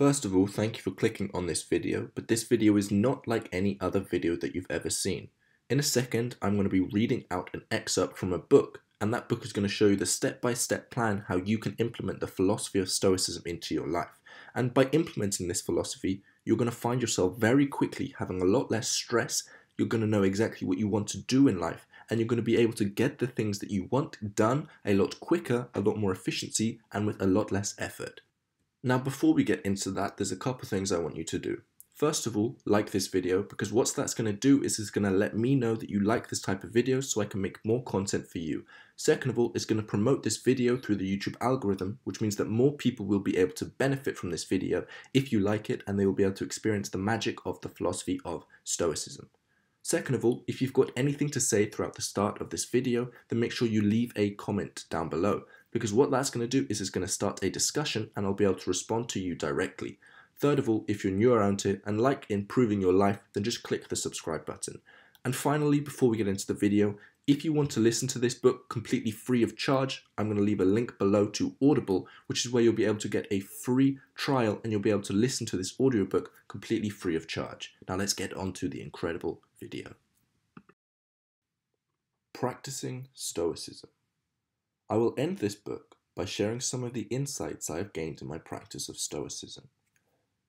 First of all, thank you for clicking on this video, but this video is not like any other video that you've ever seen. In a second, I'm going to be reading out an excerpt from a book, and that book is going to show you the step-by-step plan how you can implement the philosophy of Stoicism into your life. And by implementing this philosophy, you're going to find yourself very quickly having a lot less stress, you're going to know exactly what you want to do in life, and you're going to be able to get the things that you want done a lot quicker, a lot more efficiency, and with a lot less effort. Now, before we get into that, there's a couple things I want you to do. First of all, like this video, because what that's going to do is it's going to let me know that you like this type of video so I can make more content for you. Second of all, it's going to promote this video through the YouTube algorithm, which means that more people will be able to benefit from this video if you like it, and they will be able to experience the magic of the philosophy of Stoicism. Second of all, if you've got anything to say throughout the start of this video, then make sure you leave a comment down below, because what that's going to do is it's going to start a discussion and I'll be able to respond to you directly. Third of all, if you're new around here and like improving your life, then just click the subscribe button. And finally, before we get into the video, if you want to listen to this book completely free of charge, I'm going to leave a link below to Audible, which is where you'll be able to get a free trial and you'll be able to listen to this audiobook completely free of charge. Now let's get on to the incredible video. Practicing Stoicism. I will end this book by sharing some of the insights I have gained in my practice of Stoicism.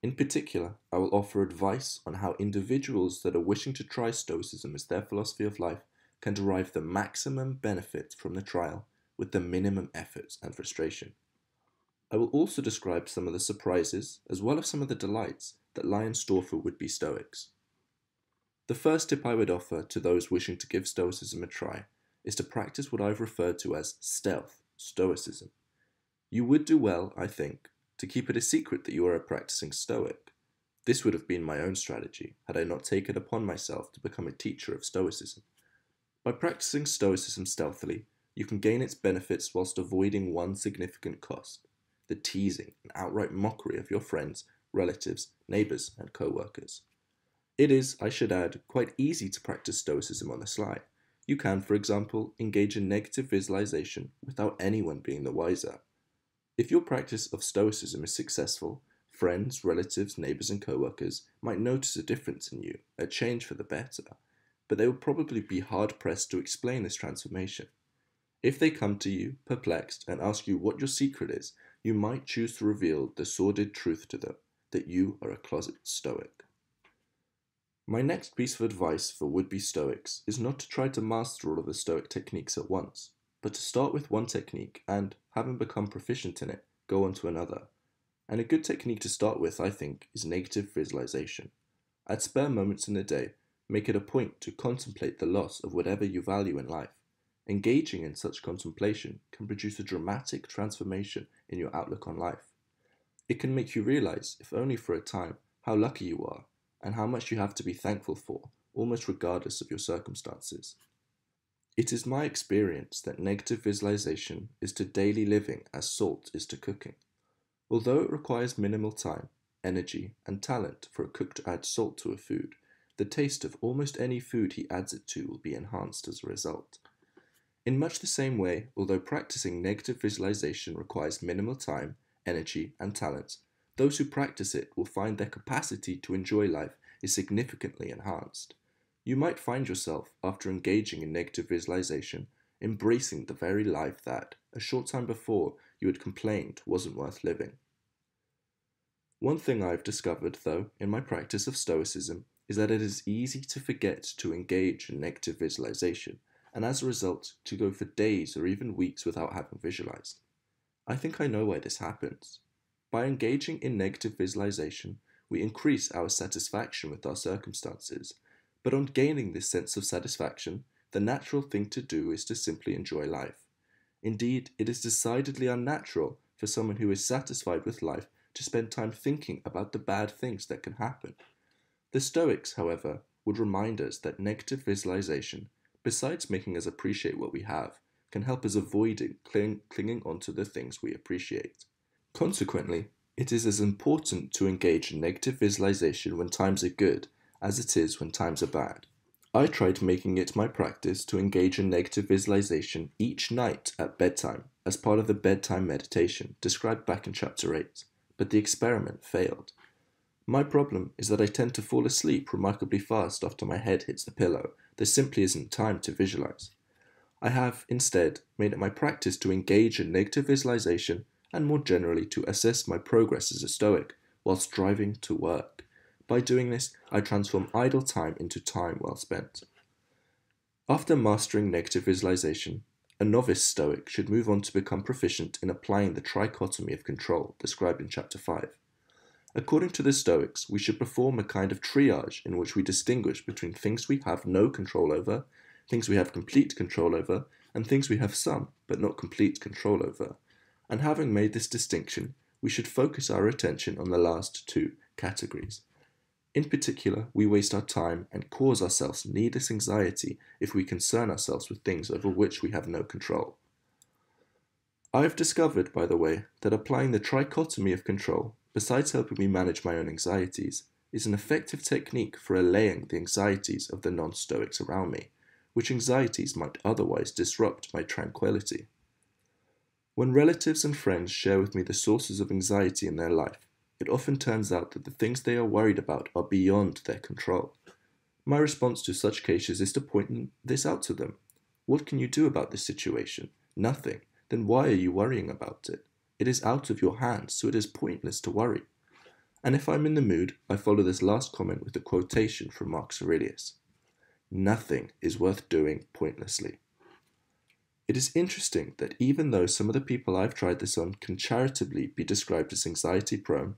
In particular, I will offer advice on how individuals that are wishing to try Stoicism as their philosophy of life can derive the maximum benefit from the trial with the minimum effort and frustration. I will also describe some of the surprises, as well as some of the delights, that lie in store for would-be Stoics. The first tip I would offer to those wishing to give Stoicism a try is to practice what I've referred to as stealth Stoicism. You would do well, I think, to keep it a secret that you are a practicing Stoic. This would have been my own strategy had I not taken upon myself to become a teacher of Stoicism. By practicing Stoicism stealthily, you can gain its benefits whilst avoiding one significant cost: the teasing and outright mockery of your friends, relatives, neighbours and co-workers. It is, I should add, quite easy to practice Stoicism on the sly. You can, for example, engage in negative visualisation without anyone being the wiser. If your practice of Stoicism is successful, friends, relatives, neighbours and co-workers might notice a difference in you, a change for the better, but they will probably be hard-pressed to explain this transformation. If they come to you, perplexed, and ask you what your secret is, you might choose to reveal the sordid truth to them, that you are a closet Stoic. My next piece of advice for would-be Stoics is not to try to master all of the Stoic techniques at once, but to start with one technique and, having become proficient in it, go on to another. And a good technique to start with, I think, is negative visualization. At spare moments in the day, make it a point to contemplate the loss of whatever you value in life. Engaging in such contemplation can produce a dramatic transformation in your outlook on life. It can make you realize, if only for a time, how lucky you are and how much you have to be thankful for, almost regardless of your circumstances. It is my experience that negative visualization is to daily living as salt is to cooking. Although it requires minimal time, energy, and talent for a cook to add salt to a food, the taste of almost any food he adds it to will be enhanced as a result. In much the same way, although practicing negative visualization requires minimal time, energy, and talent, those who practice it will find their capacity to enjoy life is significantly enhanced. You might find yourself, after engaging in negative visualization, embracing the very life that, a short time before, you had complained wasn't worth living. One thing I've discovered, though, in my practice of Stoicism is that it is easy to forget to engage in negative visualization, and as a result, to go for days or even weeks without having visualized. I think I know why this happens. By engaging in negative visualization, we increase our satisfaction with our circumstances. But on gaining this sense of satisfaction, the natural thing to do is to simply enjoy life. Indeed, it is decidedly unnatural for someone who is satisfied with life to spend time thinking about the bad things that can happen. The Stoics, however, would remind us that negative visualization, besides making us appreciate what we have, can help us avoiding clinging onto the things we appreciate. Consequently, it is as important to engage in negative visualization when times are good as it is when times are bad. I tried making it my practice to engage in negative visualization each night at bedtime as part of the bedtime meditation described back in chapter 8, but the experiment failed. My problem is that I tend to fall asleep remarkably fast after my head hits the pillow. There simply isn't time to visualize. I have, instead, made it my practice to engage in negative visualization and more generally to assess my progress as a Stoic while striving to work. By doing this, I transform idle time into time well spent. After mastering negative visualization, a novice Stoic should move on to become proficient in applying the trichotomy of control described in Chapter 5. According to the Stoics, we should perform a kind of triage in which we distinguish between things we have no control over, things we have complete control over, and things we have some, but not complete control over. And having made this distinction, we should focus our attention on the last two categories. In particular, we waste our time and cause ourselves needless anxiety if we concern ourselves with things over which we have no control. I have discovered, by the way, that applying the trichotomy of control, besides helping me manage my own anxieties, is an effective technique for allaying the anxieties of the non-Stoics around me, which anxieties might otherwise disrupt my tranquility. When relatives and friends share with me the sources of anxiety in their life, it often turns out that the things they are worried about are beyond their control. My response to such cases is to point this out to them. What can you do about this situation? Nothing. Then why are you worrying about it? It is out of your hands, so it is pointless to worry. And if I'm in the mood, I follow this last comment with a quotation from Marcus Aurelius. Nothing is worth doing pointlessly. It is interesting that even though some of the people I've tried this on can charitably be described as anxiety-prone,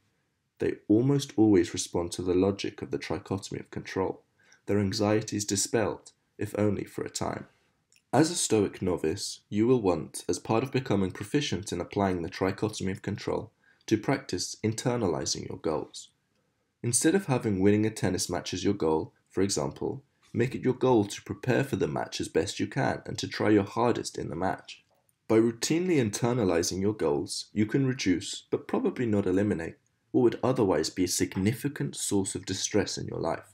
they almost always respond to the logic of the trichotomy of control, their anxieties dispelled, if only for a time. As a Stoic novice, you will want, as part of becoming proficient in applying the trichotomy of control, to practice internalizing your goals. Instead of having winning a tennis match as your goal, for example, make it your goal to prepare for the match as best you can and to try your hardest in the match. By routinely internalizing your goals, you can reduce, but probably not eliminate, what would otherwise be a significant source of distress in your life,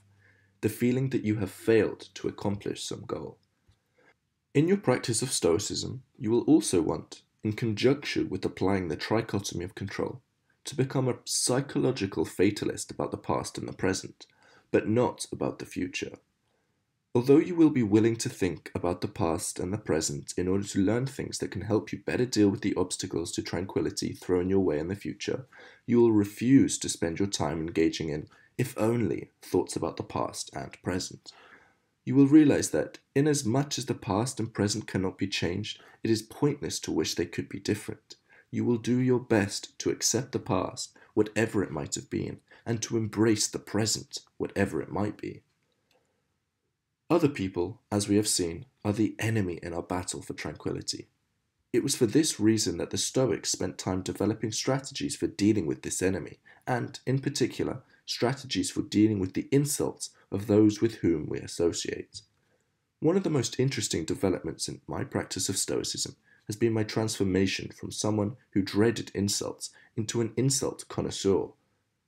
the feeling that you have failed to accomplish some goal. In your practice of Stoicism, you will also want, in conjunction with applying the trichotomy of control, to become a psychological fatalist about the past and the present, but not about the future. Although you will be willing to think about the past and the present in order to learn things that can help you better deal with the obstacles to tranquility thrown your way in the future, you will refuse to spend your time engaging in, if only, thoughts about the past and present. You will realize that, inasmuch as the past and present cannot be changed, it is pointless to wish they could be different. You will do your best to accept the past, whatever it might have been, and to embrace the present, whatever it might be. Other people, as we have seen, are the enemy in our battle for tranquility. It was for this reason that the Stoics spent time developing strategies for dealing with this enemy, and, in particular, strategies for dealing with the insults of those with whom we associate. One of the most interesting developments in my practice of Stoicism has been my transformation from someone who dreaded insults into an insult connoisseur.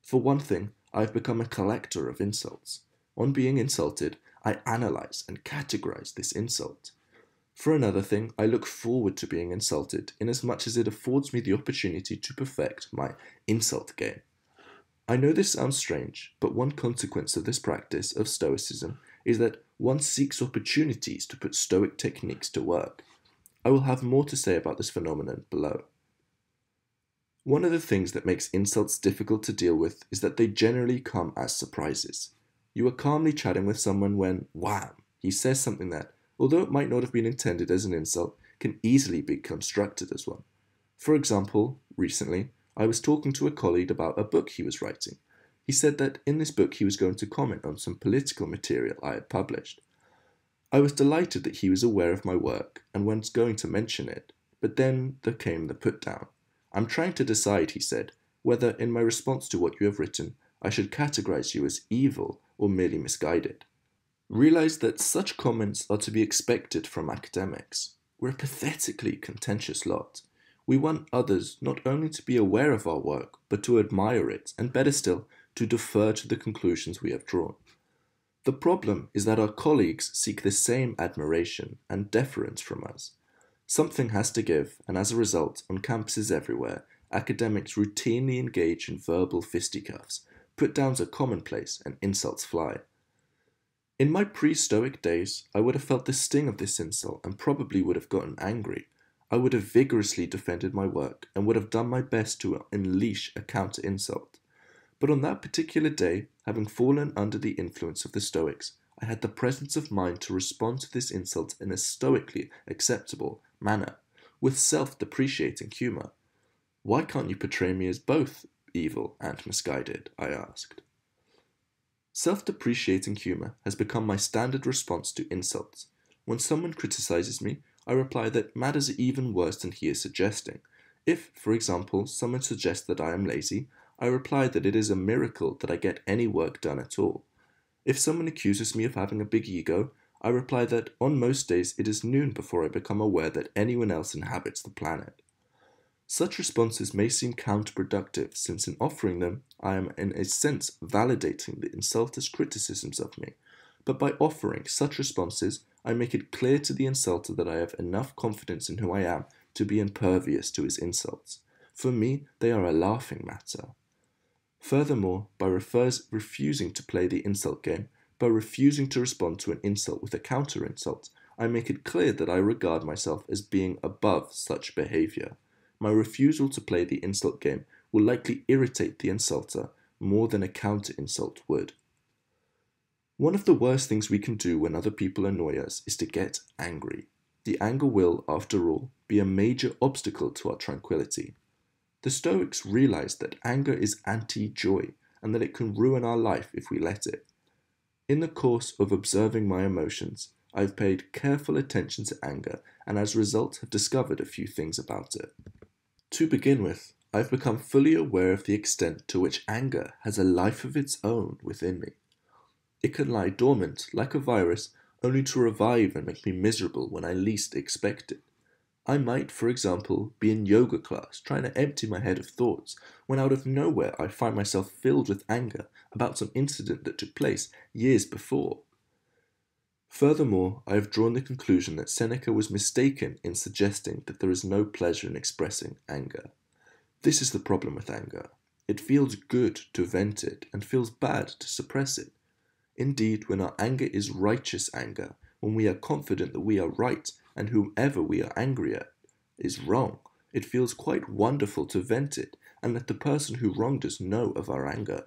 For one thing, I have become a collector of insults. On being insulted, I analyze and categorize this insult. For another thing, I look forward to being insulted, inasmuch as it affords me the opportunity to perfect my insult game. I know this sounds strange, but one consequence of this practice of Stoicism is that one seeks opportunities to put Stoic techniques to work. I will have more to say about this phenomenon below. One of the things that makes insults difficult to deal with is that they generally come as surprises. You are calmly chatting with someone when, wham, he says something that, although it might not have been intended as an insult, can easily be constructed as one. For example, recently, I was talking to a colleague about a book he was writing. He said that in this book he was going to comment on some political material I had published. I was delighted that he was aware of my work and was going to mention it, but then there came the put-down. "I'm trying to decide," he said, "whether, in my response to what you have written, I should categorize you as evil or merely misguided." Realize that such comments are to be expected from academics. We're a pathetically contentious lot. We want others not only to be aware of our work, but to admire it, and better still, to defer to the conclusions we have drawn. The problem is that our colleagues seek the same admiration and deference from us. Something has to give, and as a result, on campuses everywhere, academics routinely engage in verbal fisticuffs. Put-downs are commonplace and insults fly. In my pre-Stoic days, I would have felt the sting of this insult and probably would have gotten angry. I would have vigorously defended my work and would have done my best to unleash a counter-insult. But on that particular day, having fallen under the influence of the Stoics, I had the presence of mind to respond to this insult in a stoically acceptable manner, with self-depreciating humour. Why can't you portray me as both evil and misguided? I asked. Self-depreciating humour has become my standard response to insults. When someone criticises me, I reply that matters are even worse than he is suggesting. If, for example, someone suggests that I am lazy, I reply that it is a miracle that I get any work done at all. If someone accuses me of having a big ego, I reply that on most days it is noon before I become aware that anyone else inhabits the planet. Such responses may seem counterproductive, since in offering them, I am in a sense validating the insulter's criticisms of me. But by offering such responses, I make it clear to the insulter that I have enough confidence in who I am to be impervious to his insults. For me, they are a laughing matter. Furthermore, by refusing to play the insult game, by refusing to respond to an insult with a counter-insult, I make it clear that I regard myself as being above such behaviour. My refusal to play the insult game will likely irritate the insulter more than a counter-insult would. One of the worst things we can do when other people annoy us is to get angry. The anger will, after all, be a major obstacle to our tranquility. The Stoics realized that anger is anti-joy and that it can ruin our life if we let it. In the course of observing my emotions, I have paid careful attention to anger and as a result have discovered a few things about it. To begin with, I have become fully aware of the extent to which anger has a life of its own within me. It can lie dormant, like a virus, only to revive and make me miserable when I least expect it. I might, for example, be in yoga class, trying to empty my head of thoughts, when out of nowhere I find myself filled with anger about some incident that took place years before. Furthermore, I have drawn the conclusion that Seneca was mistaken in suggesting that there is no pleasure in expressing anger. This is the problem with anger. It feels good to vent it, and feels bad to suppress it. Indeed, when our anger is righteous anger, when we are confident that we are right, and whomever we are angry at is wrong, it feels quite wonderful to vent it and let the person who wronged us know of our anger.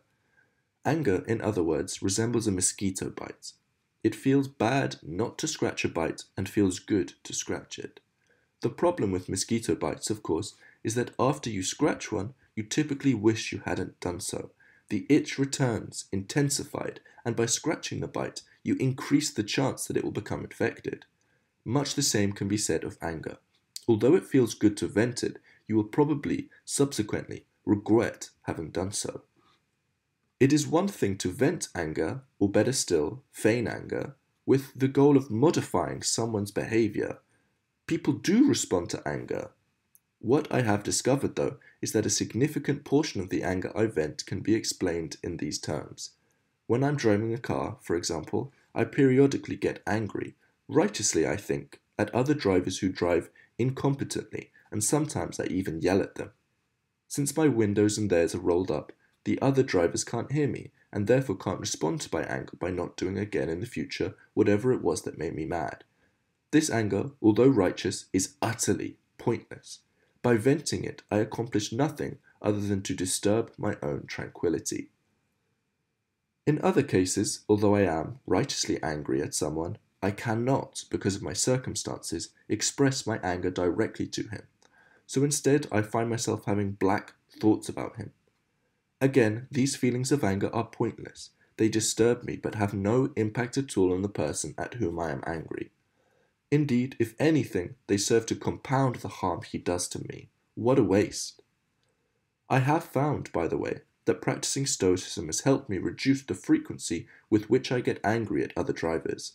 Anger, in other words, resembles a mosquito bite. It feels bad not to scratch a bite and feels good to scratch it. The problem with mosquito bites, of course, is that after you scratch one, you typically wish you hadn't done so. The itch returns, intensified, and by scratching the bite, you increase the chance that it will become infected. Much the same can be said of anger. Although it feels good to vent it, you will probably, subsequently, regret having done so. It is one thing to vent anger, or better still, feign anger, with the goal of modifying someone's behaviour. People do respond to anger. What I have discovered, though, is that a significant portion of the anger I vent can be explained in these terms. When I'm driving a car, for example, I periodically get angry, righteously I think, at other drivers who drive incompetently, and sometimes I even yell at them. Since my windows and theirs are rolled up, the other drivers can't hear me, and therefore can't respond to my anger by not doing again in the future whatever it was that made me mad. This anger, although righteous, is utterly pointless. By venting it, I accomplished nothing other than to disturb my own tranquility. In other cases, although I am righteously angry at someone, I cannot, because of my circumstances, express my anger directly to him. So instead, I find myself having black thoughts about him. Again, these feelings of anger are pointless. They disturb me, but have no impact at all on the person at whom I am angry. Indeed, if anything, they serve to compound the harm he does to me. What a waste! I have found, by the way, that practicing Stoicism has helped me reduce the frequency with which I get angry at other drivers.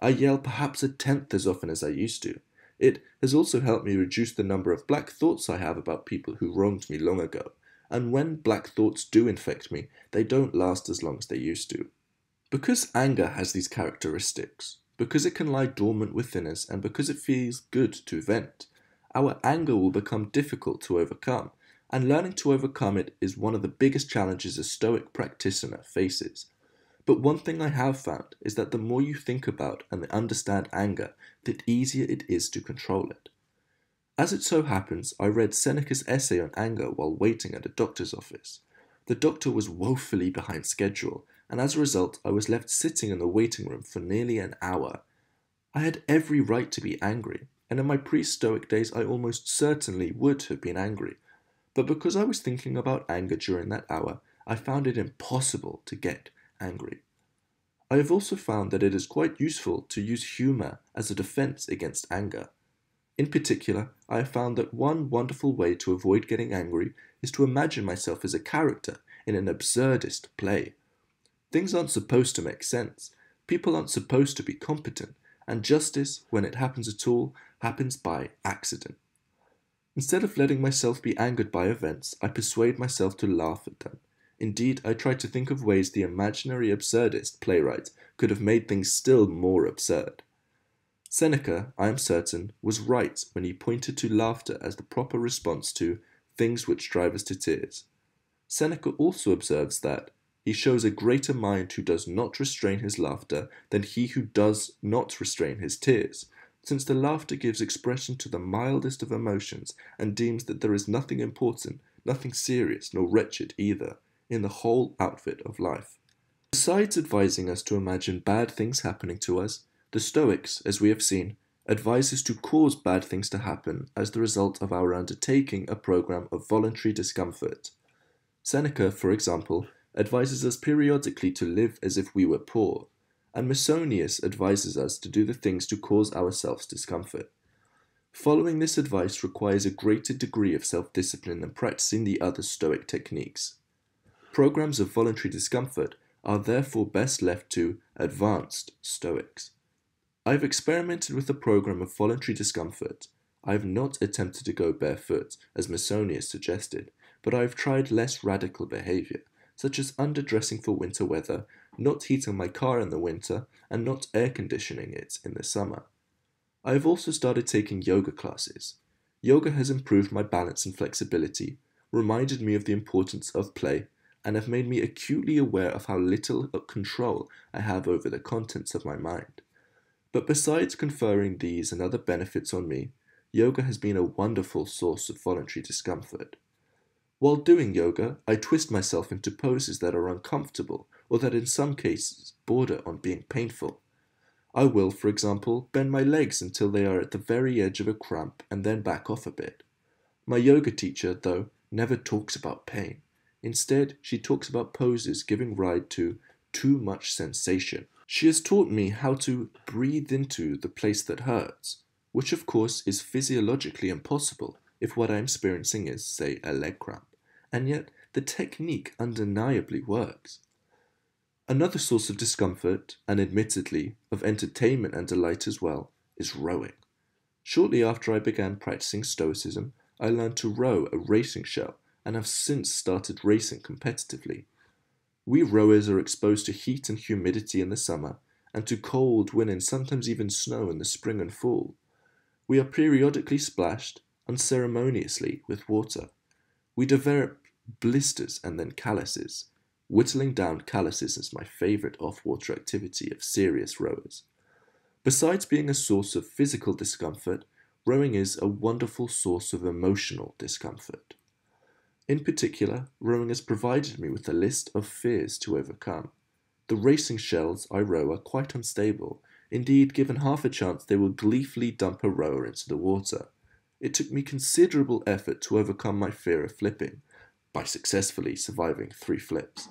I yell perhaps 1/10 as often as I used to. It has also helped me reduce the number of black thoughts I have about people who wronged me long ago, and when black thoughts do infect me, they don't last as long as they used to. Because anger has these characteristics, because it can lie dormant within us and because it feels good to vent, our anger will become difficult to overcome and learning to overcome it is one of the biggest challenges a Stoic practitioner faces. But one thing I have found is that the more you think about and understand anger, the easier it is to control it. As it so happens, I read Seneca's essay on anger while waiting at a doctor's office. The doctor was woefully behind schedule, and as a result, I was left sitting in the waiting room for nearly an hour. I had every right to be angry, and in my pre-Stoic days I almost certainly would have been angry. But because I was thinking about anger during that hour, I found it impossible to get angry. I have also found that it is quite useful to use humour as a defence against anger. In particular, I have found that one wonderful way to avoid getting angry is to imagine myself as a character in an absurdist play. Things aren't supposed to make sense, people aren't supposed to be competent, and justice, when it happens at all, happens by accident. Instead of letting myself be angered by events, I persuade myself to laugh at them. Indeed, I try to think of ways the imaginary absurdist playwright could have made things still more absurd. Seneca, I am certain, was right when he pointed to laughter as the proper response to things which drive us to tears. Seneca also observes that he shows a greater mind who does not restrain his laughter than he who does not restrain his tears, since the laughter gives expression to the mildest of emotions and deems that there is nothing important, nothing serious, nor wretched either, in the whole outfit of life. Besides advising us to imagine bad things happening to us, the Stoics, as we have seen, advise us to cause bad things to happen as the result of our undertaking a program of voluntary discomfort. Seneca, for example, advises us periodically to live as if we were poor, and Musonius advises us to do the things to cause ourselves discomfort. Following this advice requires a greater degree of self-discipline than practicing the other Stoic techniques. Programs of voluntary discomfort are therefore best left to advanced Stoics. I've experimented with a program of voluntary discomfort. I've not attempted to go barefoot, as Musonius suggested, but I've tried less radical behaviour, such as underdressing for winter weather, not heating my car in the winter, and not air conditioning it in the summer. I've also started taking yoga classes. Yoga has improved my balance and flexibility, reminded me of the importance of play, and have made me acutely aware of how little control I have over the contents of my mind. But besides conferring these and other benefits on me, yoga has been a wonderful source of voluntary discomfort. While doing yoga, I twist myself into poses that are uncomfortable or that in some cases border on being painful. I will, for example, bend my legs until they are at the very edge of a cramp and then back off a bit. My yoga teacher, though, never talks about pain. Instead, she talks about poses giving rise to too much sensation. She has taught me how to breathe into the place that hurts, which of course is physiologically impossible if what I am experiencing is, say, a leg cramp, and yet the technique undeniably works. Another source of discomfort, and admittedly of entertainment and delight as well, is rowing. Shortly after I began practicing Stoicism, I learned to row a racing shell and have since started racing competitively. We rowers are exposed to heat and humidity in the summer, and to cold, wind, and sometimes even snow in the spring and fall. We are periodically splashed, unceremoniously, with water. We develop blisters and then calluses. Whittling down calluses is my favourite off-water activity of serious rowers. Besides being a source of physical discomfort, rowing is a wonderful source of emotional discomfort. In particular, rowing has provided me with a list of fears to overcome. The racing shells I row are quite unstable. Indeed, given half a chance, they will gleefully dump a rower into the water. It took me considerable effort to overcome my fear of flipping, by successfully surviving 3 flips.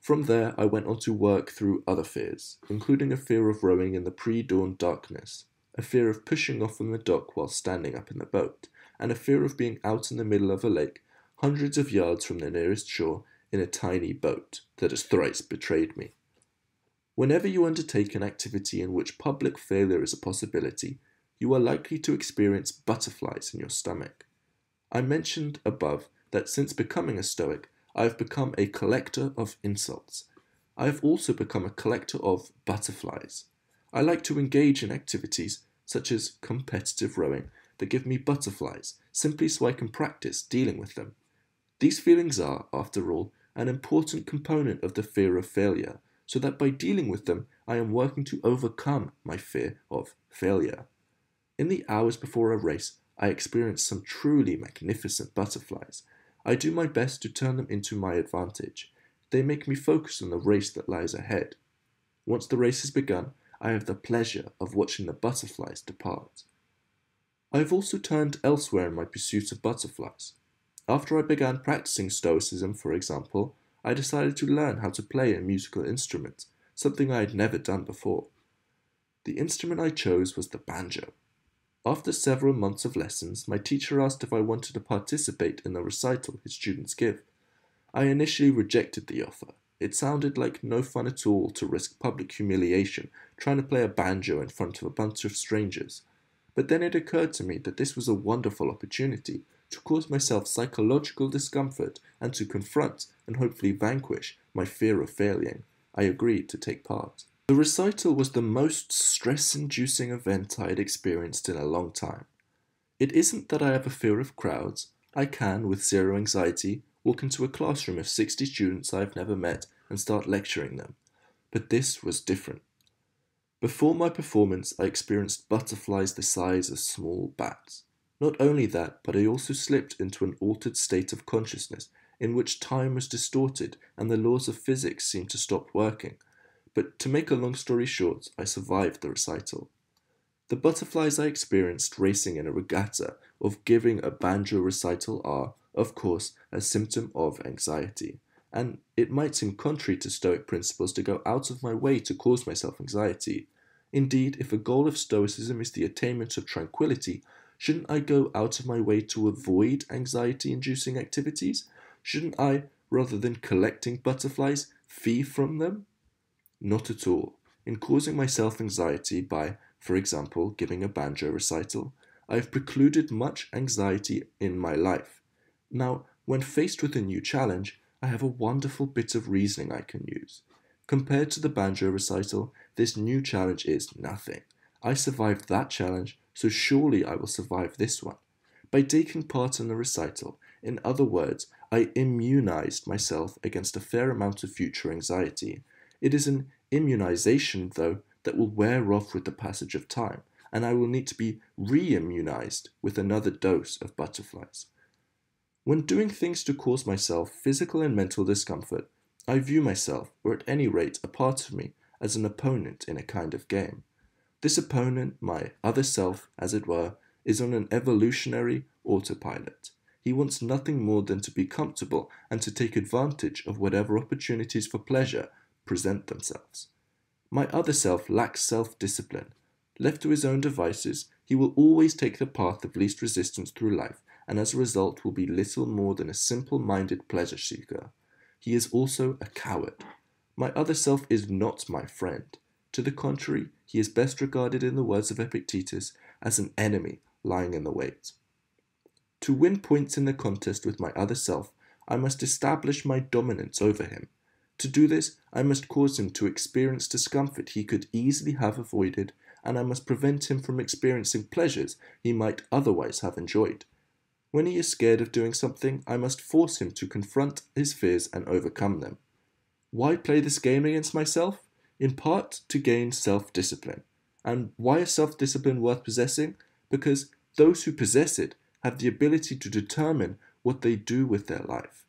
From there, I went on to work through other fears, including a fear of rowing in the pre-dawn darkness, a fear of pushing off from the dock while standing up in the boat, and a fear of being out in the middle of a lake hundreds of yards from the nearest shore in a tiny boat that has thrice betrayed me. Whenever you undertake an activity in which public failure is a possibility, you are likely to experience butterflies in your stomach. I mentioned above that since becoming a Stoic, I have become a collector of insults. I have also become a collector of butterflies. I like to engage in activities such as competitive rowing that give me butterflies, simply so I can practice dealing with them. These feelings are, after all, an important component of the fear of failure, so that by dealing with them, I am working to overcome my fear of failure. In the hours before a race, I experience some truly magnificent butterflies. I do my best to turn them into my advantage. They make me focus on the race that lies ahead. Once the race has begun, I have the pleasure of watching the butterflies depart. I have also turned elsewhere in my pursuit of butterflies. After I began practicing Stoicism, for example, I decided to learn how to play a musical instrument, something I had never done before. The instrument I chose was the banjo. After several months of lessons, my teacher asked if I wanted to participate in the recital his students give. I initially rejected the offer. It sounded like no fun at all to risk public humiliation trying to play a banjo in front of a bunch of strangers. But then it occurred to me that this was a wonderful opportunity to cause myself psychological discomfort and to confront and hopefully vanquish my fear of failing. I agreed to take part. The recital was the most stress-inducing event I had experienced in a long time. It isn't that I have a fear of crowds. I can, with zero anxiety, walk into a classroom of 60 students I have never met and start lecturing them. But this was different. Before my performance, I experienced butterflies the size of small bats. Not only that, but I also slipped into an altered state of consciousness in which time was distorted and the laws of physics seemed to stop working. But to make a long story short, I survived the recital. The butterflies I experienced racing in a regatta of giving a banjo recital are, of course, a symptom of anxiety. And it might seem contrary to Stoic principles to go out of my way to cause myself anxiety. Indeed, if a goal of Stoicism is the attainment of tranquility, shouldn't I go out of my way to avoid anxiety-inducing activities? Shouldn't I, rather than collecting butterflies, flee from them? Not at all. In causing myself anxiety by, for example, giving a banjo recital, I have precluded much anxiety in my life. Now, when faced with a new challenge, I have a wonderful bit of reasoning I can use. Compared to the banjo recital, this new challenge is nothing. I survived that challenge, so surely I will survive this one. By taking part in the recital, in other words, I immunized myself against a fair amount of future anxiety. It is an immunization, though, that will wear off with the passage of time, and I will need to be re-immunized with another dose of butterflies. When doing things to cause myself physical and mental discomfort, I view myself, or at any rate a part of me, as an opponent in a kind of game. This opponent, my other self, as it were, is on an evolutionary autopilot. He wants nothing more than to be comfortable and to take advantage of whatever opportunities for pleasure present themselves. My other self lacks self-discipline. Left to his own devices, he will always take the path of least resistance through life, and as a result will be little more than a simple-minded pleasure-seeker. He is also a coward. My other self is not my friend. To the contrary, he is best regarded, in the words of Epictetus, as an enemy lying in the wait. To win points in the contest with my other self, I must establish my dominance over him. To do this, I must cause him to experience discomfort he could easily have avoided, and I must prevent him from experiencing pleasures he might otherwise have enjoyed. When he is scared of doing something, I must force him to confront his fears and overcome them. Why play this game against myself? In part, to gain self-discipline. And why is self-discipline worth possessing? Because those who possess it have the ability to determine what they do with their life.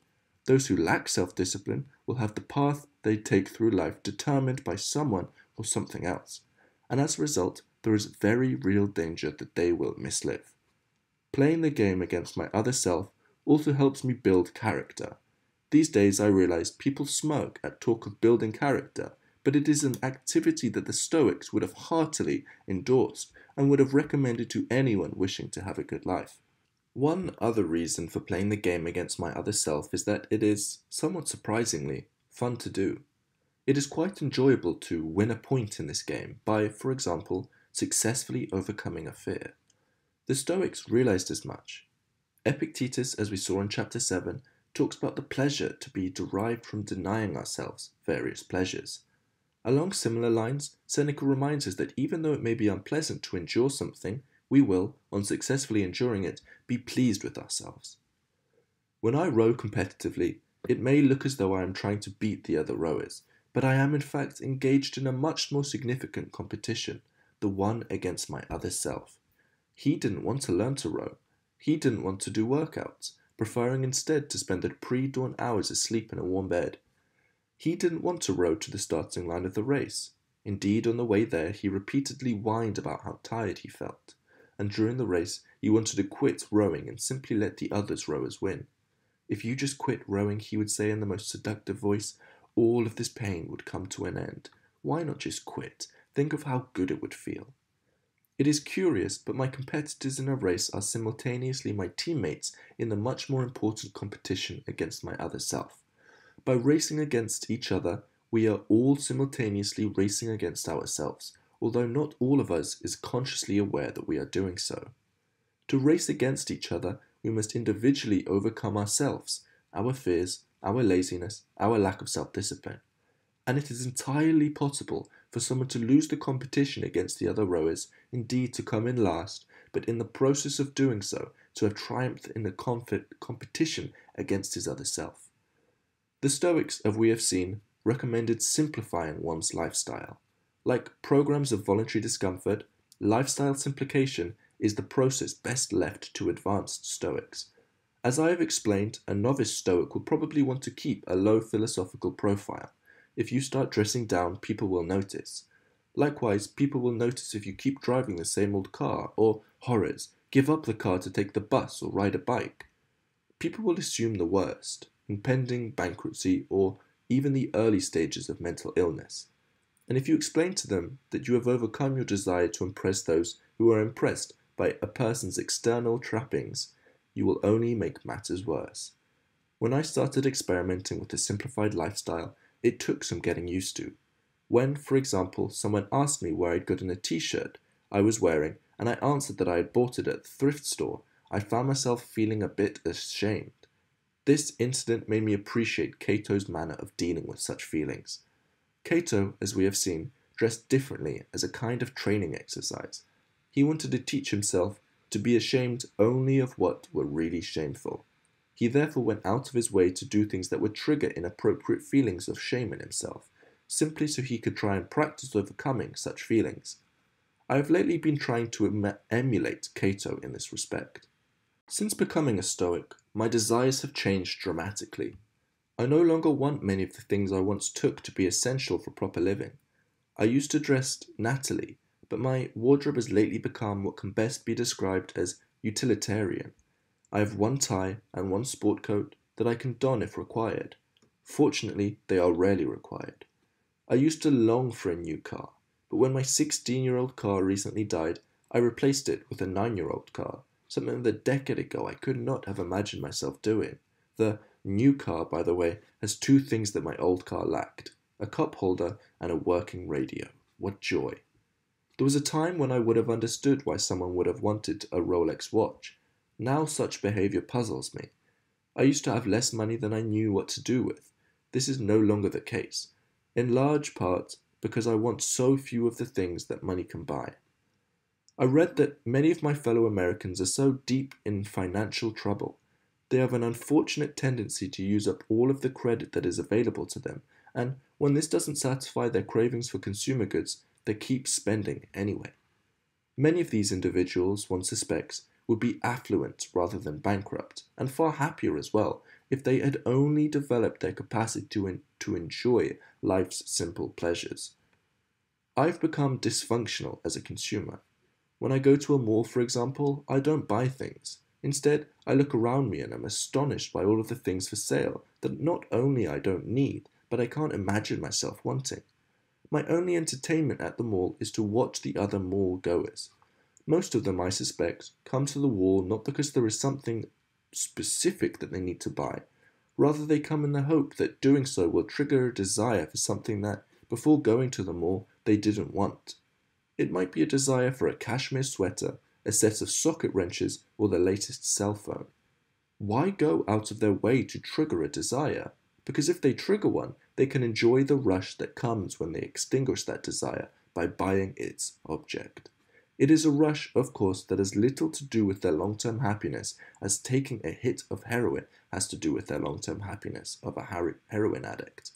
Those who lack self-discipline will have the path they take through life determined by someone or something else, and as a result, there is very real danger that they will mislive. Playing the game against my other self also helps me build character. These days I realize people smirk at talk of building character, but it is an activity that the Stoics would have heartily endorsed and would have recommended to anyone wishing to have a good life. One other reason for playing the game against my other self is that it is, somewhat surprisingly, fun to do. It is quite enjoyable to win a point in this game by, for example, successfully overcoming a fear. The Stoics realized as much. Epictetus, as we saw in chapter 7, talks about the pleasure to be derived from denying ourselves various pleasures. Along similar lines, Seneca reminds us that even though it may be unpleasant to endure something, we will, on successfully enduring it, be pleased with ourselves. When I row competitively, it may look as though I am trying to beat the other rowers, but I am in fact engaged in a much more significant competition, the one against my other self. He didn't want to learn to row. He didn't want to do workouts, preferring instead to spend the pre-dawn hours asleep in a warm bed. He didn't want to row to the starting line of the race. Indeed, on the way there, he repeatedly whined about how tired he felt, and during the race, he wanted to quit rowing and simply let the others rowers win. If you just quit rowing, he would say in the most seductive voice, all of this pain would come to an end. Why not just quit? Think of how good it would feel. It is curious, but my competitors in a race are simultaneously my teammates in the much more important competition against my other self. By racing against each other, we are all simultaneously racing against ourselves, although not all of us is consciously aware that we are doing so. To race against each other, we must individually overcome ourselves, our fears, our laziness, our lack of self-discipline. And it is entirely possible for someone to lose the competition against the other rowers, indeed to come in last, but in the process of doing so, to have triumphed in the competition against his other self. The Stoics, as we have seen, recommended simplifying one's lifestyle. Like programs of voluntary discomfort, lifestyle simplification is the process best left to advanced Stoics. As I have explained, a novice Stoic will probably want to keep a low philosophical profile. If you start dressing down, people will notice. Likewise, people will notice if you keep driving the same old car, or, horrors, give up the car to take the bus or ride a bike. People will assume the worst, impending bankruptcy, or even the early stages of mental illness. And if you explain to them that you have overcome your desire to impress those who are impressed by a person's external trappings, you will only make matters worse. When I started experimenting with a simplified lifestyle, it took some getting used to. When, for example, someone asked me where I'd gotten a t-shirt I was wearing, and I answered that I had bought it at the thrift store, I found myself feeling a bit ashamed. This incident made me appreciate Cato's manner of dealing with such feelings. Cato, as we have seen, dressed differently as a kind of training exercise. He wanted to teach himself to be ashamed only of what were really shameful. He therefore went out of his way to do things that would trigger inappropriate feelings of shame in himself, simply so he could try and practice overcoming such feelings. I have lately been trying to emulate Cato in this respect. Since becoming a Stoic, my desires have changed dramatically. I no longer want many of the things I once took to be essential for proper living. I used to dress nattily, but my wardrobe has lately become what can best be described as utilitarian. I have one tie and one sport coat that I can don if required. Fortunately, they are rarely required. I used to long for a new car, but when my 16-year-old car recently died, I replaced it with a 9-year-old car, something that a decade ago I could not have imagined myself doing. The new car, by the way, has two things that my old car lacked: a cup holder and a working radio. What joy! There was a time when I would have understood why someone would have wanted a Rolex watch. Now such behaviour puzzles me. I used to have less money than I knew what to do with. This is no longer the case, in large part because I want so few of the things that money can buy. I read that many of my fellow Americans are so deep in financial trouble. They have an unfortunate tendency to use up all of the credit that is available to them, and when this doesn't satisfy their cravings for consumer goods, they keep spending anyway. Many of these individuals, one suspects, would be affluent rather than bankrupt, and far happier as well, if they had only developed their capacity to enjoy life's simple pleasures. I've become dysfunctional as a consumer. When I go to a mall, for example, I don't buy things. Instead, I look around me and am astonished by all of the things for sale that not only I don't need, but I can't imagine myself wanting. My only entertainment at the mall is to watch the other mall goers. Most of them, I suspect, come to the wall not because there is something specific that they need to buy. Rather, they come in the hope that doing so will trigger a desire for something that, before going to the mall, they didn't want. It might be a desire for a cashmere sweater, a set of socket wrenches, or the latest cell phone. Why go out of their way to trigger a desire? Because if they trigger one, they can enjoy the rush that comes when they extinguish that desire by buying its object. It is a rush, of course, that has little to do with their long-term happiness, as taking a hit of heroin has to do with their long-term happiness of a heroin addict.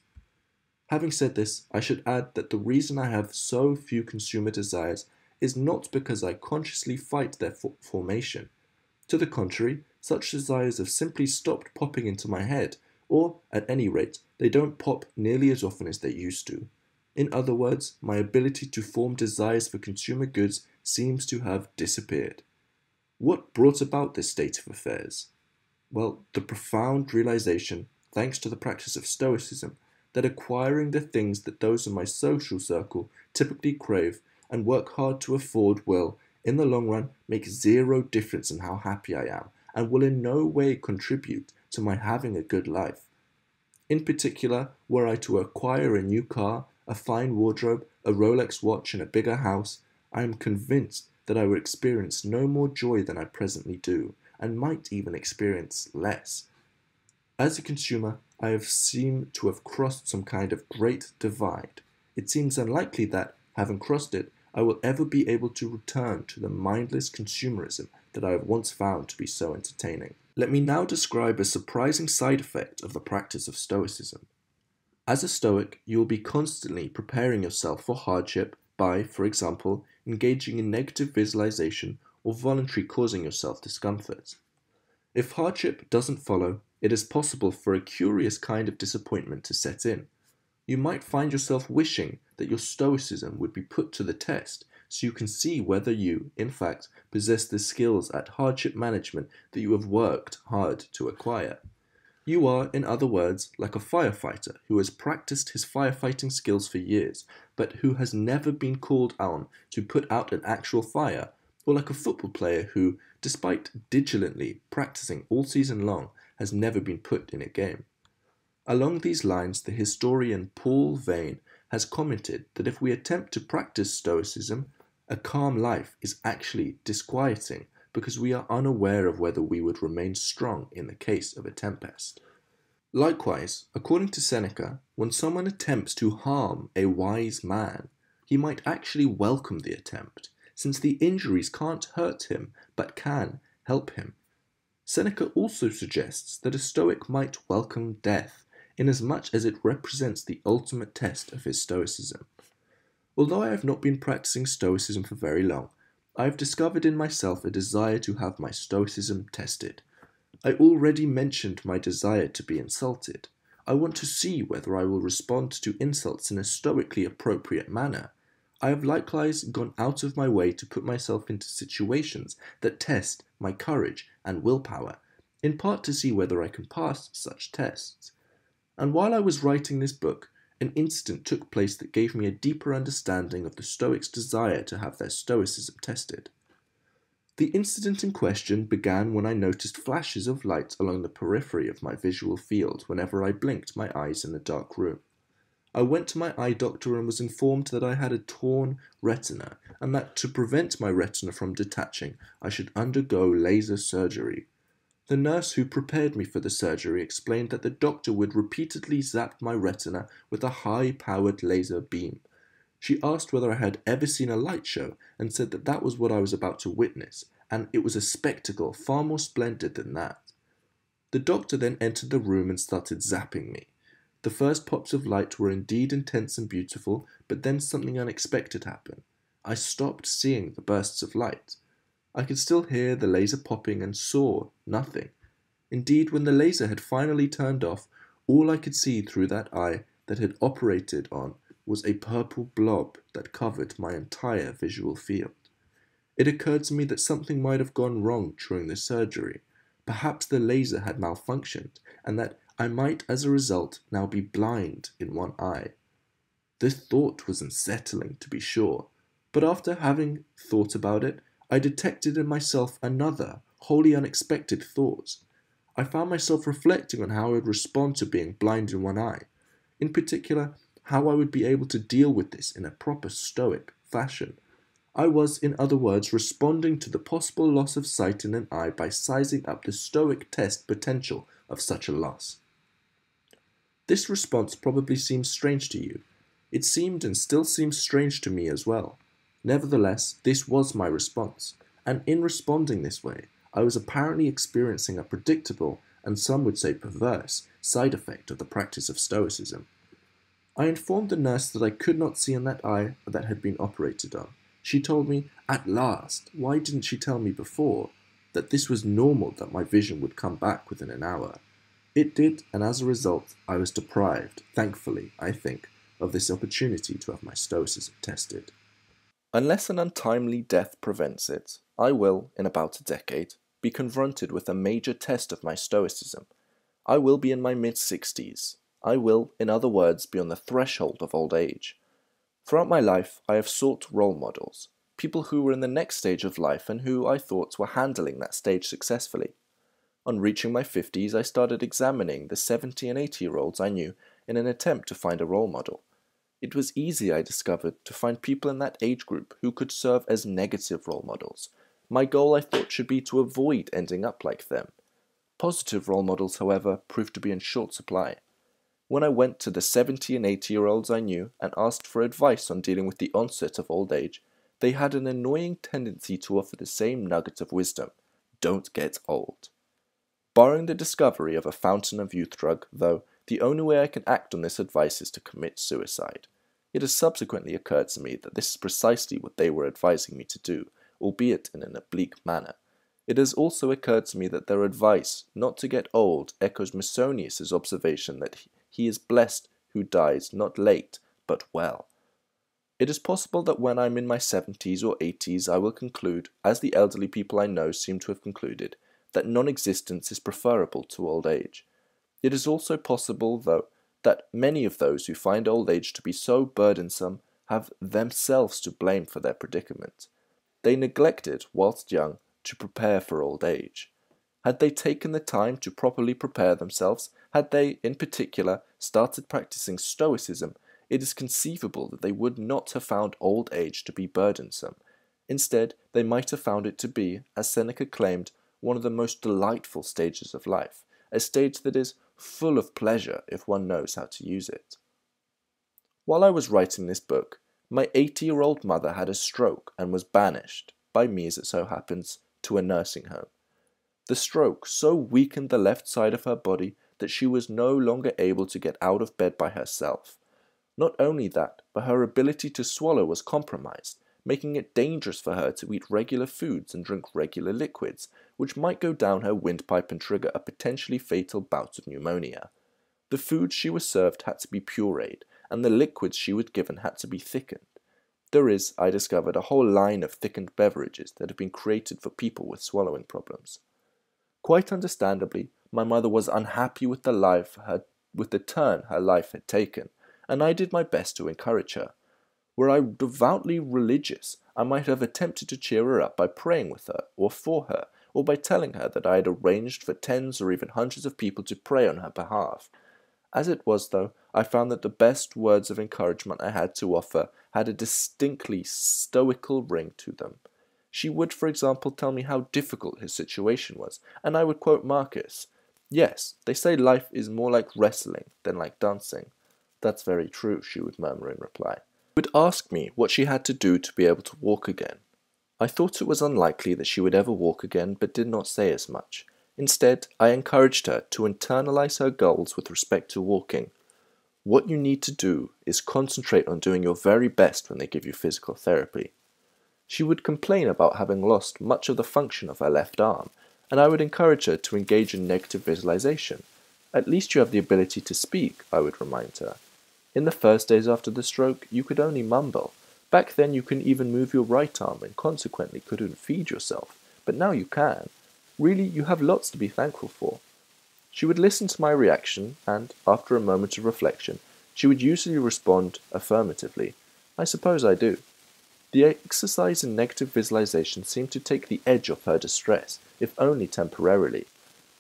Having said this, I should add that the reason I have so few consumer desires is not because I consciously fight their formation. To the contrary, such desires have simply stopped popping into my head, or, at any rate, they don't pop nearly as often as they used to. In other words, my ability to form desires for consumer goods seems to have disappeared. What brought about this state of affairs? Well, the profound realization, thanks to the practice of Stoicism, that acquiring the things that those in my social circle typically crave and work hard to afford will, in the long run, make zero difference in how happy I am, and will in no way contribute to my having a good life. In particular, were I to acquire a new car, a fine wardrobe, a Rolex watch, and a bigger house, I am convinced that I would experience no more joy than I presently do, and might even experience less. As a consumer, I have seemed to have crossed some kind of great divide. It seems unlikely that, having crossed it, I will ever be able to return to the mindless consumerism that I have once found to be so entertaining. Let me now describe a surprising side effect of the practice of Stoicism. As a Stoic, you will be constantly preparing yourself for hardship by, for example, engaging in negative visualization or voluntarily causing yourself discomfort. If hardship doesn't follow, it is possible for a curious kind of disappointment to set in. You might find yourself wishing that your Stoicism would be put to the test, so you can see whether you, in fact, possess the skills at hardship management that you have worked hard to acquire. You are, in other words, like a firefighter who has practiced his firefighting skills for years, but who has never been called on to put out an actual fire, or like a football player who, despite diligently practicing all season long, has never been put in a game. Along these lines, the historian Paul Vane has commented that if we attempt to practice Stoicism, a calm life is actually disquieting because we are unaware of whether we would remain strong in the case of a tempest. Likewise, according to Seneca, when someone attempts to harm a wise man, he might actually welcome the attempt, since the injuries can't hurt him but can help him. Seneca also suggests that a Stoic might welcome death, inasmuch as it represents the ultimate test of his Stoicism. Although I have not been practicing Stoicism for very long, I have discovered in myself a desire to have my Stoicism tested. I already mentioned my desire to be insulted. I want to see whether I will respond to insults in a stoically appropriate manner. I have likewise gone out of my way to put myself into situations that test my courage and willpower, in part to see whether I can pass such tests. And while I was writing this book, an incident took place that gave me a deeper understanding of the Stoics' desire to have their Stoicism tested. The incident in question began when I noticed flashes of light along the periphery of my visual field whenever I blinked my eyes in a dark room. I went to my eye doctor and was informed that I had a torn retina, and that to prevent my retina from detaching, I should undergo laser surgery. The nurse who prepared me for the surgery explained that the doctor would repeatedly zap my retina with a high-powered laser beam. She asked whether I had ever seen a light show and said that that was what I was about to witness, and it was a spectacle far more splendid than that. The doctor then entered the room and started zapping me. The first pops of light were indeed intense and beautiful, but then something unexpected happened. I stopped seeing the bursts of light. I could still hear the laser popping and saw nothing. Indeed, when the laser had finally turned off, all I could see through that eye that had operated on was a purple blob that covered my entire visual field. It occurred to me that something might have gone wrong during the surgery. Perhaps the laser had malfunctioned, and that I might, as a result, now be blind in one eye. This thought was unsettling, to be sure, but after having thought about it, I detected in myself another, wholly unexpected thought. I found myself reflecting on how I would respond to being blind in one eye, in particular, how I would be able to deal with this in a proper Stoic fashion. I was, in other words, responding to the possible loss of sight in an eye by sizing up the Stoic test potential of such a loss. This response probably seems strange to you. It seemed and still seems strange to me as well. Nevertheless, this was my response, and in responding this way, I was apparently experiencing a predictable, and some would say perverse, side effect of the practice of Stoicism. I informed the nurse that I could not see in that eye that had been operated on. She told me, "At last, why didn't she tell me before?" that this was normal, that my vision would come back within an hour. It did, and as a result, I was deprived, thankfully, I think, of this opportunity to have my Stoicism tested. Unless an untimely death prevents it, I will, in about a decade, be confronted with a major test of my Stoicism. I will be in my mid-60s. I will, in other words, be on the threshold of old age. Throughout my life, I have sought role models, people who were in the next stage of life and who I thought were handling that stage successfully. On reaching my 50s, I started examining the 70 and 80-year-olds I knew in an attempt to find a role model. It was easy, I discovered, to find people in that age group who could serve as negative role models. My goal, I thought, should be to avoid ending up like them. Positive role models, however, proved to be in short supply. When I went to the 70 and 80-year-olds I knew and asked for advice on dealing with the onset of old age, they had an annoying tendency to offer the same nugget of wisdom: don't get old. Barring the discovery of a fountain of youth drug, though, the only way I can act on this advice is to commit suicide. It has subsequently occurred to me that this is precisely what they were advising me to do, albeit in an oblique manner. It has also occurred to me that their advice not to get old echoes Musonius' observation that he is blessed who dies not late, but well. It is possible that when I'm in my 70s or 80s, I will conclude, as the elderly people I know seem to have concluded, that non-existence is preferable to old age. It is also possible, though, that many of those who find old age to be so burdensome have themselves to blame for their predicament. They neglected, whilst young, to prepare for old age. Had they taken the time to properly prepare themselves, had they, in particular, started practicing Stoicism, it is conceivable that they would not have found old age to be burdensome. Instead, they might have found it to be, as Seneca claimed, one of the most delightful stages of life, a stage that is full of pleasure if one knows how to use it. While I was writing this book, my 80-year-old mother had a stroke and was banished, by me as it so happens, to a nursing home. The stroke so weakened the left side of her body that she was no longer able to get out of bed by herself. Not only that, but her ability to swallow was compromised, making it dangerous for her to eat regular foods and drink regular liquids, which might go down her windpipe and trigger a potentially fatal bout of pneumonia. The food she was served had to be pureed, and the liquids she was given had to be thickened. There is, I discovered, a whole line of thickened beverages that have been created for people with swallowing problems. Quite understandably, my mother was unhappy with the turn her life had taken, and I did my best to encourage her. Were I devoutly religious, I might have attempted to cheer her up by praying with her, or for her, or by telling her that I had arranged for tens or even hundreds of people to pray on her behalf. As it was, though, I found that the best words of encouragement I had to offer had a distinctly stoical ring to them. She would, for example, tell me how difficult his situation was, and I would quote Marcus. "Yes, they say life is more like wrestling than like dancing." "That's very true," she would murmur in reply. She would ask me what she had to do to be able to walk again. I thought it was unlikely that she would ever walk again, but did not say as much. Instead, I encouraged her to internalize her goals with respect to walking. "What you need to do is concentrate on doing your very best when they give you physical therapy." She would complain about having lost much of the function of her left arm, and I would encourage her to engage in negative visualization. "At least you have the ability to speak," I would remind her. "In the first days after the stroke, you could only mumble. Back then you couldn't even move your right arm and consequently couldn't feed yourself, but now you can. Really, you have lots to be thankful for." She would listen to my reaction, and, after a moment of reflection, she would usually respond affirmatively. "I suppose I do." The exercise in negative visualization seemed to take the edge off her distress, if only temporarily.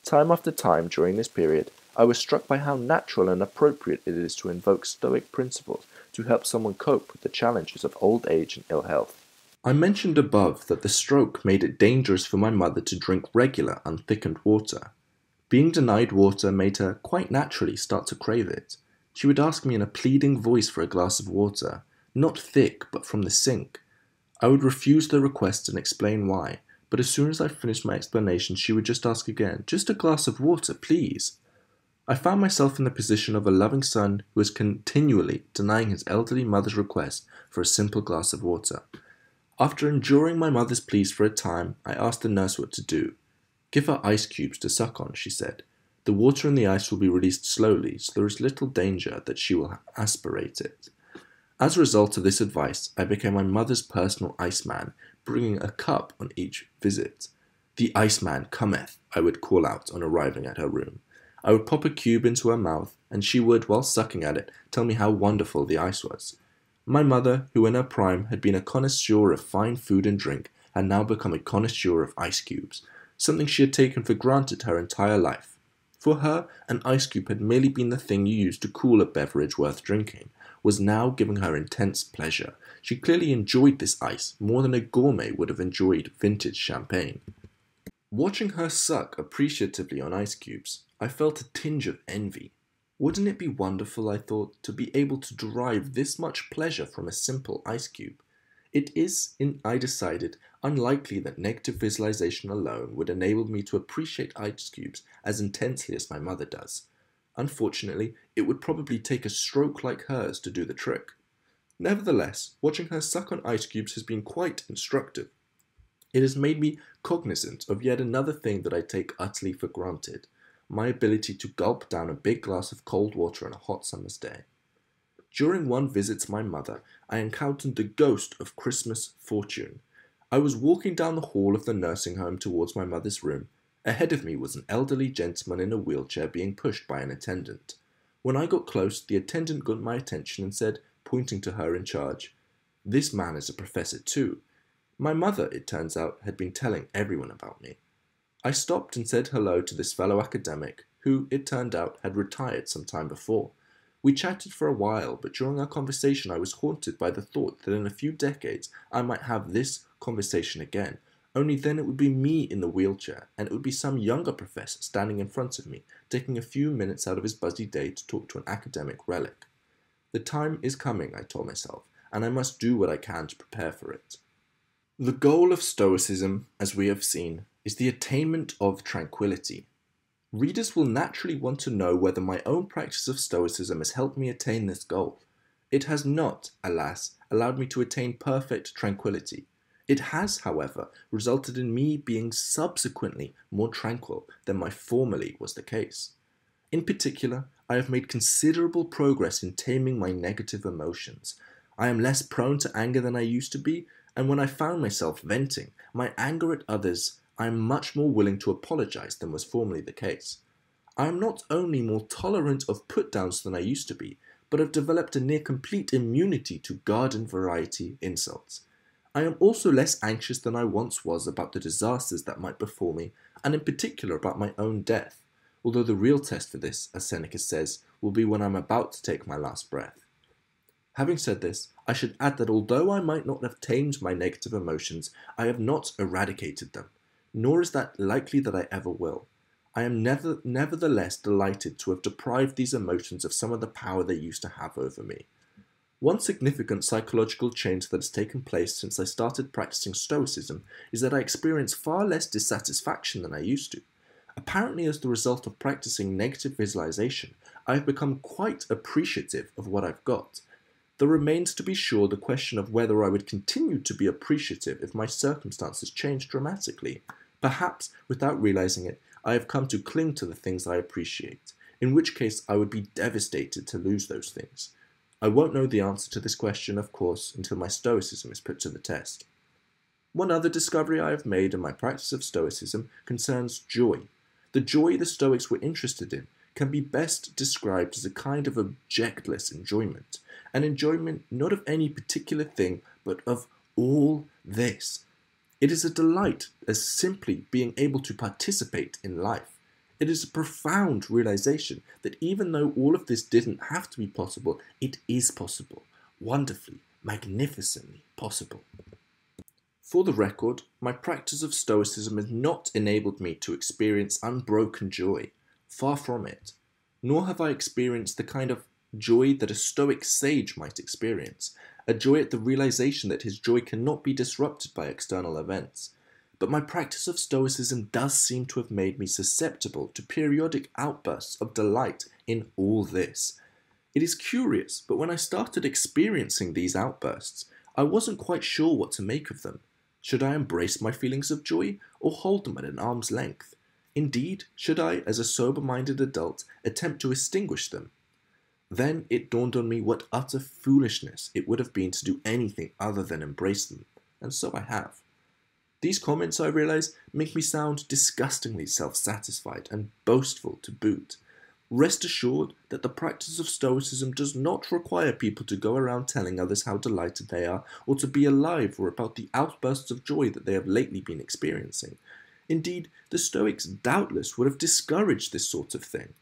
Time after time during this period, I was struck by how natural and appropriate it is to invoke Stoic principles to help someone cope with the challenges of old age and ill health. I mentioned above that the stroke made it dangerous for my mother to drink regular, unthickened water. Being denied water made her, quite naturally, start to crave it. She would ask me in a pleading voice for a glass of water, not thick, but from the sink. I would refuse the request and explain why, but as soon as I finished my explanation, she would just ask again, "Just a glass of water, please." I found myself in the position of a loving son who is continually denying his elderly mother's request for a simple glass of water. After enduring my mother's pleas for a time, I asked the nurse what to do. "Give her ice cubes to suck on," she said. "The water in the ice will be released slowly, so there is little danger that she will aspirate it." As a result of this advice, I became my mother's personal iceman, bringing a cup on each visit. "The iceman cometh," I would call out on arriving at her room. I would pop a cube into her mouth, and she would, while sucking at it, tell me how wonderful the ice was. My mother, who in her prime had been a connoisseur of fine food and drink, had now become a connoisseur of ice cubes, something she had taken for granted her entire life. For her, an ice cube had merely been the thing you used to cool a beverage worth drinking, was now giving her intense pleasure. She clearly enjoyed this ice more than a gourmet would have enjoyed vintage champagne. Watching her suck appreciatively on ice cubes, I felt a tinge of envy. Wouldn't it be wonderful, I thought, to be able to derive this much pleasure from a simple ice cube? It is, I decided, unlikely that negative visualization alone would enable me to appreciate ice cubes as intensely as my mother does. Unfortunately, it would probably take a stroke like hers to do the trick. Nevertheless, watching her suck on ice cubes has been quite instructive. It has made me cognizant of yet another thing that I take utterly for granted: my ability to gulp down a big glass of cold water on a hot summer's day. During one visit to my mother, I encountered the ghost of Christmas fortune. I was walking down the hall of the nursing home towards my mother's room. Ahead of me was an elderly gentleman in a wheelchair being pushed by an attendant. When I got close, the attendant got my attention and said, pointing to her in charge, "This man is a professor too." My mother, it turns out, had been telling everyone about me. I stopped and said hello to this fellow academic, who, it turned out, had retired some time before. We chatted for a while, but during our conversation I was haunted by the thought that in a few decades I might have this conversation again, only then it would be me in the wheelchair, and it would be some younger professor standing in front of me, taking a few minutes out of his busy day to talk to an academic relic. The time is coming, I told myself, and I must do what I can to prepare for it. The goal of Stoicism, as we have seen, is the attainment of tranquility. Readers will naturally want to know whether my own practice of Stoicism has helped me attain this goal. It has not, alas, allowed me to attain perfect tranquility. It has, however, resulted in me being subsequently more tranquil than my formerly was the case. In particular, I have made considerable progress in taming my negative emotions. I am less prone to anger than I used to be, and when I found myself venting my anger at others, I am much more willing to apologize than was formerly the case. I am not only more tolerant of put-downs than I used to be, but have developed a near complete immunity to garden variety insults. I am also less anxious than I once was about the disasters that might befall me, and in particular about my own death, although the real test for this, as Seneca says, will be when I am about to take my last breath. Having said this, I should add that although I might not have tamed my negative emotions, I have not eradicated them. Nor is that likely that I ever will. I am nevertheless delighted to have deprived these emotions of some of the power they used to have over me. One significant psychological change that has taken place since I started practicing Stoicism is that I experience far less dissatisfaction than I used to. Apparently, as the result of practicing negative visualization, I have become quite appreciative of what I've got. There remains to be sure the question of whether I would continue to be appreciative if my circumstances changed dramatically. Perhaps, without realizing it, I have come to cling to the things I appreciate, in which case I would be devastated to lose those things. I won't know the answer to this question, of course, until my Stoicism is put to the test. One other discovery I have made in my practice of Stoicism concerns joy. The joy the Stoics were interested in can be best described as a kind of objectless enjoyment, an enjoyment not of any particular thing, but of all this. It is a delight as simply being able to participate in life. It is a profound realization that even though all of this didn't have to be possible, it is possible, wonderfully, magnificently possible. For the record, my practice of Stoicism has not enabled me to experience unbroken joy. Far from it. Nor have I experienced the kind of joy that a Stoic sage might experience, a joy at the realization that his joy cannot be disrupted by external events. But my practice of Stoicism does seem to have made me susceptible to periodic outbursts of delight in all this. It is curious, but when I started experiencing these outbursts, I wasn't quite sure what to make of them. Should I embrace my feelings of joy, or hold them at an arm's length? Indeed, should I, as a sober-minded adult, attempt to extinguish them? Then it dawned on me what utter foolishness it would have been to do anything other than embrace them, and so I have. These comments, I realise, make me sound disgustingly self-satisfied and boastful to boot. Rest assured that the practice of Stoicism does not require people to go around telling others how delighted they are, or to be alive or about the outbursts of joy that they have lately been experiencing. Indeed, the Stoics doubtless would have discouraged this sort of thing.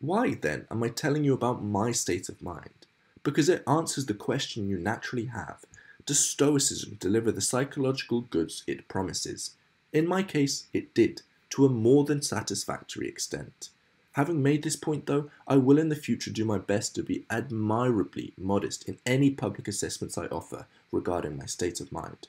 Why, then, am I telling you about my state of mind? Because it answers the question you naturally have. Does Stoicism deliver the psychological goods it promises? In my case, it did, to a more than satisfactory extent. Having made this point, though, I will in the future do my best to be admirably modest in any public assessments I offer regarding my state of mind.